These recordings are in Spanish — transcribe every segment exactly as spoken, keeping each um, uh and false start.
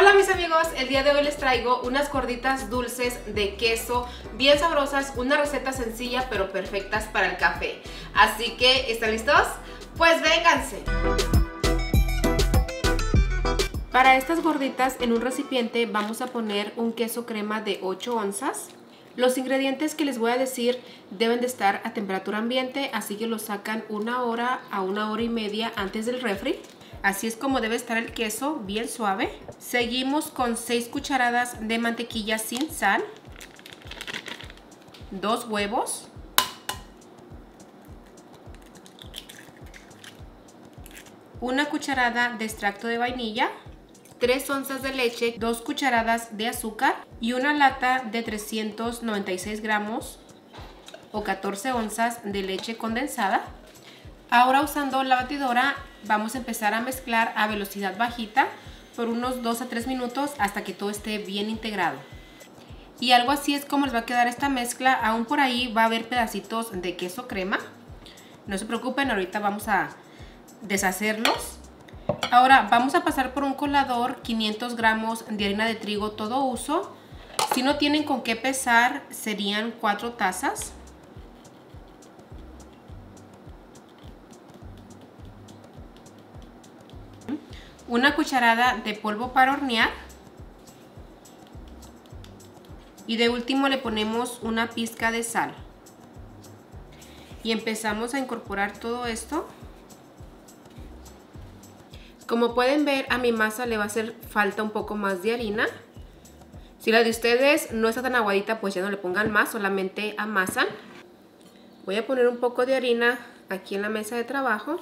Hola mis amigos, el día de hoy les traigo unas gorditas dulces de queso, bien sabrosas, una receta sencilla pero perfectas para el café. Así que, ¿están listos? ¡Pues vénganse! Para estas gorditas en un recipiente vamos a poner un queso crema de ocho onzas. Los ingredientes que les voy a decir deben de estar a temperatura ambiente, así que los sacan una hora a una hora y media antes del refri. Así es como debe estar el queso, bien suave. Seguimos con seis cucharadas de mantequilla sin sal, dos huevos, una cucharada de extracto de vainilla, tres onzas de leche, dos cucharadas de azúcar y una lata de trescientos noventa y seis gramos o catorce onzas de leche condensada. Ahora, usando la batidora, vamos a empezar a mezclar a velocidad bajita por unos dos a tres minutos hasta que todo esté bien integrado. Y algo así es como les va a quedar esta mezcla. Aún por ahí va a haber pedacitos de queso crema. No se preocupen, ahorita vamos a deshacerlos. Ahora vamos a pasar por un colador quinientos gramos de harina de trigo todo uso. Si no tienen con qué pesar, serían cuatro tazas. Una cucharada de polvo para hornear. Y de último le ponemos una pizca de sal. Y empezamos a incorporar todo esto. Como pueden ver, a mi masa le va a hacer falta un poco más de harina. Si la de ustedes no está tan aguadita, pues ya no le pongan más, solamente amasan. Voy a poner un poco de harina aquí en la mesa de trabajo.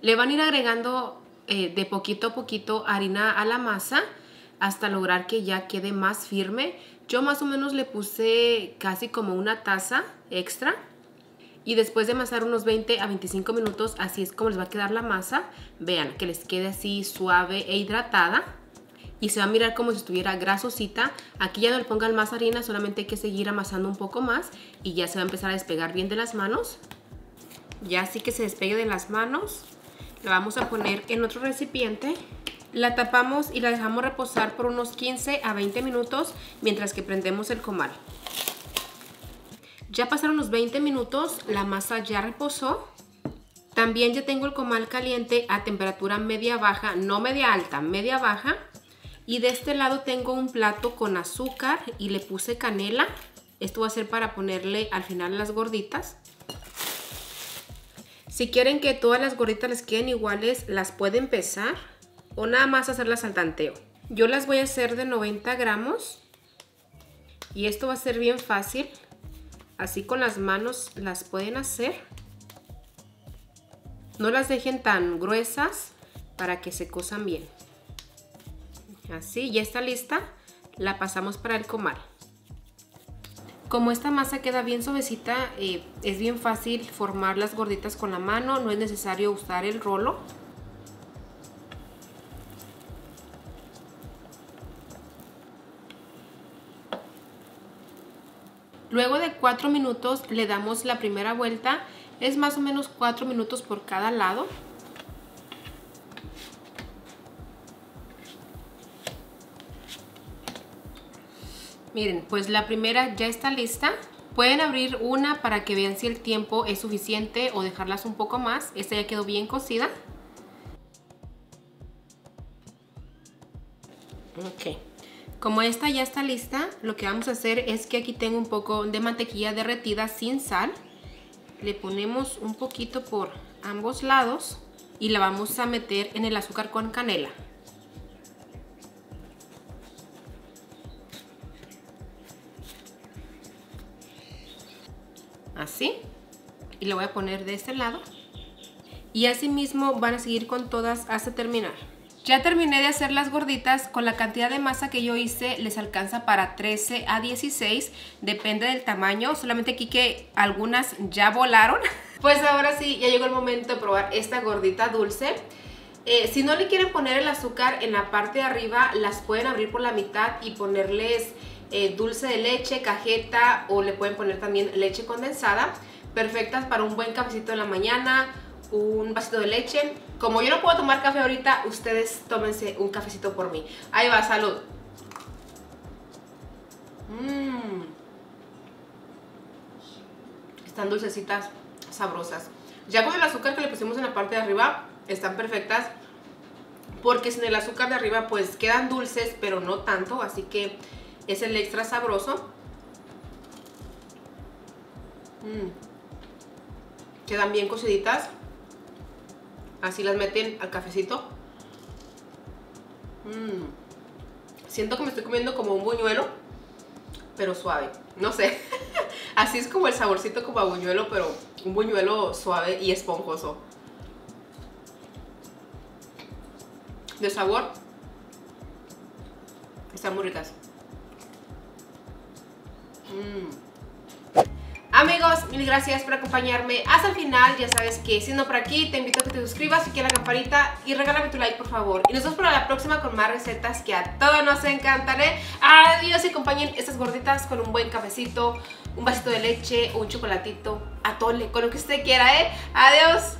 Le van a ir agregando eh, de poquito a poquito harina a la masa hasta lograr que ya quede más firme. Yo más o menos le puse casi como una taza extra. Y después de amasar unos veinte a veinticinco minutos, así es como les va a quedar la masa. Vean, que les quede así suave e hidratada. Y se va a mirar como si estuviera grasosita. Aquí ya no le pongan más harina, solamente hay que seguir amasando un poco más. Y ya se va a empezar a despegar bien de las manos. Ya así que se despegue de las manos, la vamos a poner en otro recipiente. La tapamos y la dejamos reposar por unos quince a veinte minutos mientras que prendemos el comal. Ya pasaron los veinte minutos, la masa ya reposó. También ya tengo el comal caliente a temperatura media baja, no media alta, media baja. Y de este lado tengo un plato con azúcar y le puse canela. Esto va a ser para ponerle al final las gorditas. Si quieren que todas las gorditas les queden iguales, las pueden pesar o nada más hacerlas al tanteo. Yo las voy a hacer de noventa gramos y esto va a ser bien fácil. Así con las manos las pueden hacer. No las dejen tan gruesas para que se cosan bien. Así, ya está lista. La pasamos para el comal. Como esta masa queda bien suavecita, eh, es bien fácil formar las gorditas con la mano. No es necesario usar el rolo. Luego de cuatro minutos le damos la primera vuelta, es más o menos cuatro minutos por cada lado. Miren, pues la primera ya está lista. Pueden abrir una para que vean si el tiempo es suficiente o dejarlas un poco más. Esta ya quedó bien cocida. Ok. Como esta ya está lista, lo que vamos a hacer es que aquí tengo un poco de mantequilla derretida sin sal. Le ponemos un poquito por ambos lados y la vamos a meter en el azúcar con canela. Así. Y la voy a poner de este lado. Y así mismo van a seguir con todas hasta terminar. Ya terminé de hacer las gorditas. Con la cantidad de masa que yo hice les alcanza para trece a dieciséis, depende del tamaño, solamente aquí que algunas ya volaron. Pues ahora sí, ya llegó el momento de probar esta gordita dulce. Eh, si no le quieren poner el azúcar en la parte de arriba, las pueden abrir por la mitad y ponerles eh, dulce de leche, cajeta, o le pueden poner también leche condensada. Perfectas para un buen cafecito en la mañana, un vasito de leche. Como yo no puedo tomar café ahorita, ustedes tómense un cafecito por mí. Ahí va, salud. Mmm. Están dulcecitas, sabrosas. Ya con el azúcar que le pusimos en la parte de arriba, están perfectas. Porque sin el azúcar de arriba, pues quedan dulces, pero no tanto. Así que es el extra sabroso. Mm. Quedan bien cociditas. Así las meten al cafecito. Mm. Siento que me estoy comiendo como un buñuelo, pero suave. No sé. Así es como el saborcito como a buñuelo, pero un buñuelo suave y esponjoso. De sabor, están muy ricas. Mm. Amigos, mil gracias por acompañarme hasta el final. Ya sabes que siendo por aquí, te invito a que te suscribas, si quieres la campanita, y regálame tu like, por favor. Y nos vemos para la próxima con más recetas que a todos nos encantan, ¿eh? Adiós, y acompañen estas gorditas con un buen cafecito, un vasito de leche o un chocolatito, atole, con lo que usted quiera, ¿eh? Adiós.